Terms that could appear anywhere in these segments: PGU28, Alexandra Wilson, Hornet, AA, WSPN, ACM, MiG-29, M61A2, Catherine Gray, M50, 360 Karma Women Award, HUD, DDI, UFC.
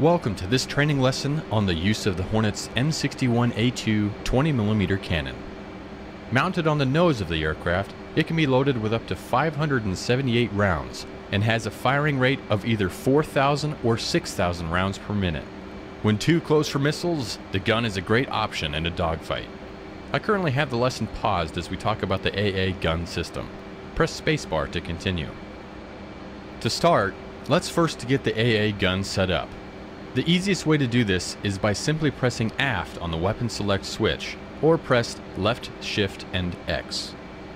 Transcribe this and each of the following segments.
Welcome to this training lesson on the use of the Hornet's M61A2 20mm cannon. Mounted on the nose of the aircraft, it can be loaded with up to 578 rounds and has a firing rate of either 4,000 or 6,000 rounds per minute. When too close for missiles, the gun is a great option in a dogfight. I currently have the lesson paused as we talk about the AA gun system. Press spacebar to continue. To start, let's first get the AA gun set up. The easiest way to do this is by simply pressing aft on the weapon select switch, or press left, shift, and X.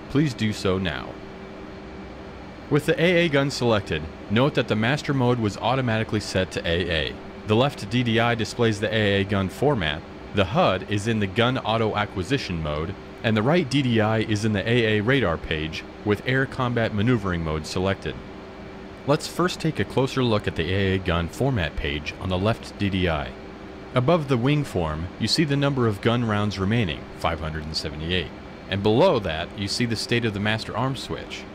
Please do so now. With the AA gun selected, note that the master mode was automatically set to AA. The left DDI displays the AA gun format, the HUD is in the gun auto acquisition mode, and the right DDI is in the AA radar page with air combat maneuvering mode selected. Let's first take a closer look at the AA gun format page on the left DDI. Above the wing form, you see the number of gun rounds remaining, 578, and below that you see the state of the master arm switch.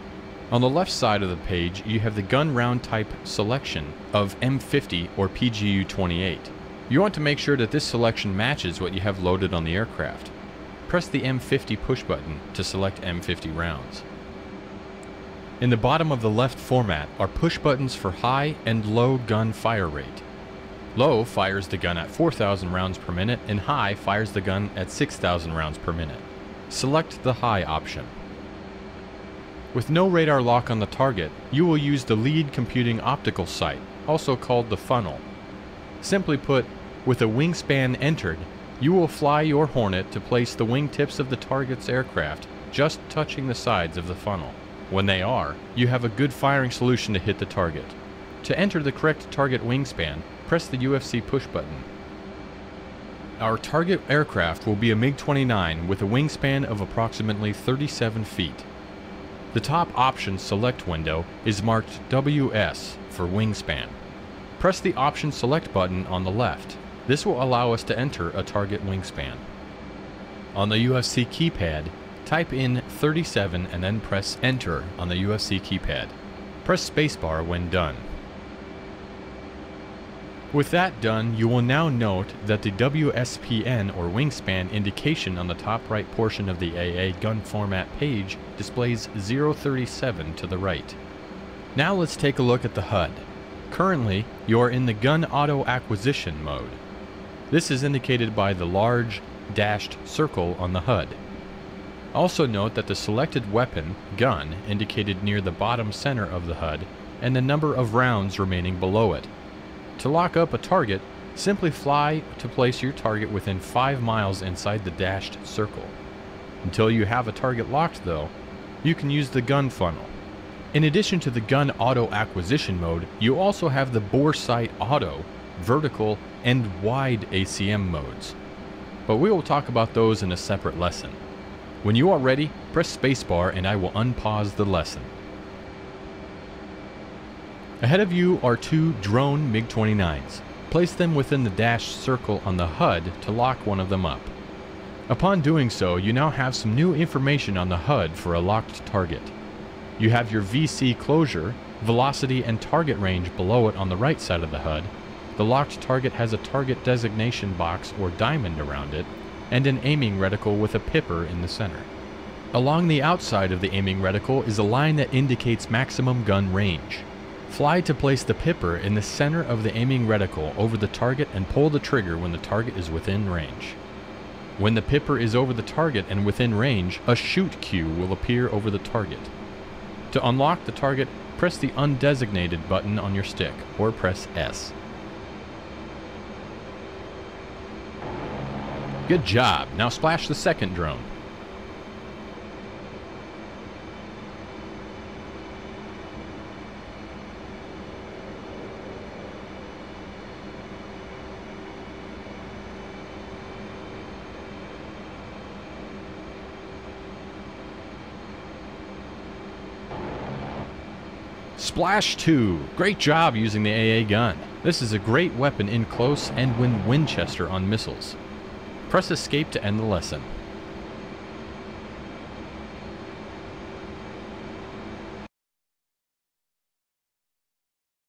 On the left side of the page, you have the gun round type selection of M50 or PGU28. You want to make sure that this selection matches what you have loaded on the aircraft. Press the M50 push button to select M50 rounds. In the bottom of the left format are push buttons for high and low gun fire rate. Low fires the gun at 4,000 rounds per minute and high fires the gun at 6,000 rounds per minute. Select the high option. With no radar lock on the target, you will use the lead computing optical sight, also called the funnel. Simply put, with a wingspan entered, you will fly your Hornet to place the wingtips of the target's aircraft just touching the sides of the funnel. When they are, you have a good firing solution to hit the target. To enter the correct target wingspan, press the UFC push button. Our target aircraft will be a MiG-29 with a wingspan of approximately 37 feet. The top option select window is marked WS for wingspan. Press the option select button on the left. This will allow us to enter a target wingspan. On the UFC keypad, type in 37 and then press Enter on the UFC keypad. Press spacebar when done. With that done, you will now note that the WSPN or wingspan indication on the top right portion of the AA gun format page displays 037 to the right. Now let's take a look at the HUD. Currently, you are in the gun auto acquisition mode. This is indicated by the large dashed circle on the HUD. Also note that the selected weapon, gun, indicated near the bottom center of the HUD and the number of rounds remaining below it. To lock up a target, simply fly to place your target within 5 miles inside the dashed circle. Until you have a target locked though, you can use the gun funnel. In addition to the gun auto acquisition mode, you also have the bore sight auto, vertical, and wide ACM modes. But we will talk about those in a separate lesson. When you are ready, press spacebar and I will unpause the lesson. Ahead of you are 2 drone MiG-29s. Place them within the dashed circle on the HUD to lock one of them up. Upon doing so, you now have some new information on the HUD for a locked target. You have your VC closure, velocity and target range below it on the right side of the HUD. The locked target has a target designation box or diamond around it, and an aiming reticle with a pipper in the center. Along the outside of the aiming reticle is a line that indicates maximum gun range. Fly to place the pipper in the center of the aiming reticle over the target and pull the trigger when the target is within range. When the pipper is over the target and within range, a shoot cue will appear over the target. To unlock the target, press the undesignated button on your stick or press S. Good job! Now splash the second drone. Splash 2! Great job using the AA gun. This is a great weapon in close and when Winchester on missiles. Press escape to end the lesson.